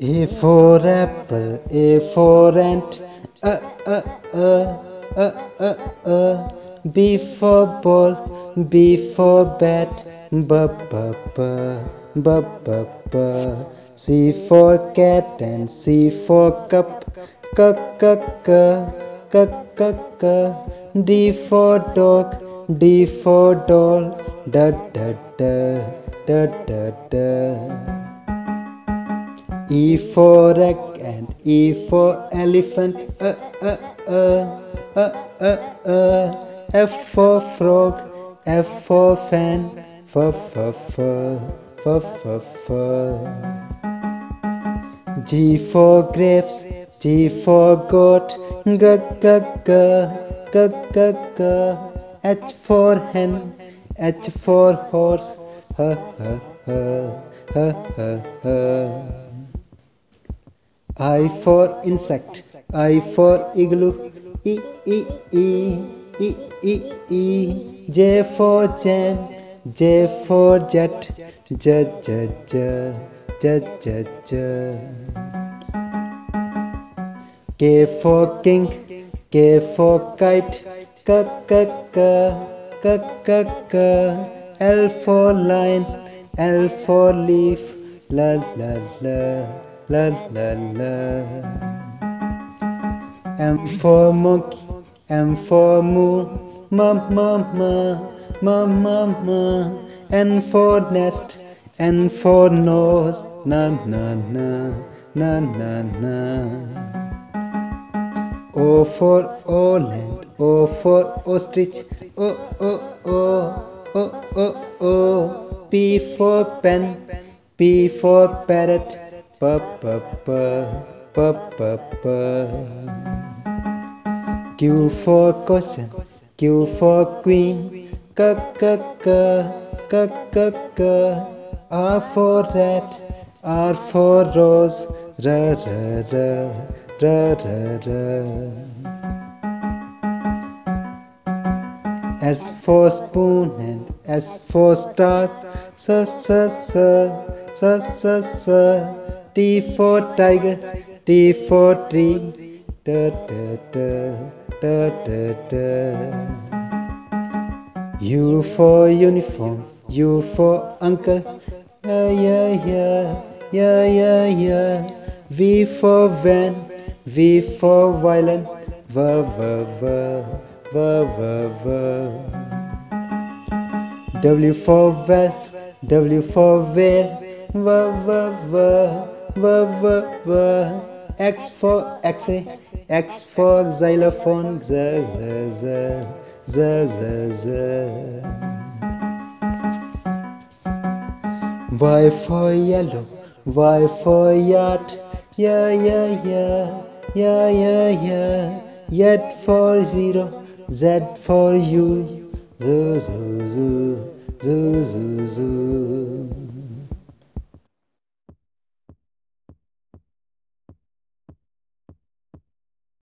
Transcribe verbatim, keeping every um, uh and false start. A for apple, A for ant, uh, uh, uh, uh, uh, uh. B for ball, B for bat, b, b, b, b, b, b. C for cat and C for cup, c, c, c, c, c, c. D for dog, D for doll, da, da, da, da, da, da. E for egg and E for elephant, uh, uh, uh, uh, uh, uh. F for frog, F for fan, f, f, f, f, f, f. G for grapes, G for goat, g, g, g, g, g, g. H for hen, H for horse, h, h, h, h, h, h. I for insect, I for igloo, E, E, E, E, E, E. J for jam, J for jet, J, J, J, J, J, J. K for king, K for kite, K, K, K, K, K, K. L for lion, L for leaf, la, la, la. La la la. M for monkey, M for moon, ma ma ma, ma ma ma. N for nest, N for nose, na na na, na na na. O for Oland, O for ostrich, o o o, o o o. P for pen, P for parrot, P, P, P, P, P, P. Q for question, Q for queen, K, K, K, K, K, K. R for rat, R for rose, R, R, R, R, R, R. S for spoon and S for star, S, S, S, S, S, S, S. T for tiger, T for tree, da da da da da da. U for uniform, U for uncle, yeah yeah yeah yeah yeah yeah. V for van, V for violin, va va va va va va. W for valve, W for whale, va va va. V, v, v. X for X-ray, X for xylophone, Z, Z, Z, Z, Z, Z. Y for yellow, Y for yacht, yeah, yeah, yeah, yeah, yeah, yeah. Z for zero, Z for you, zoo, zoo, zoo, zoo, zoo, zoo.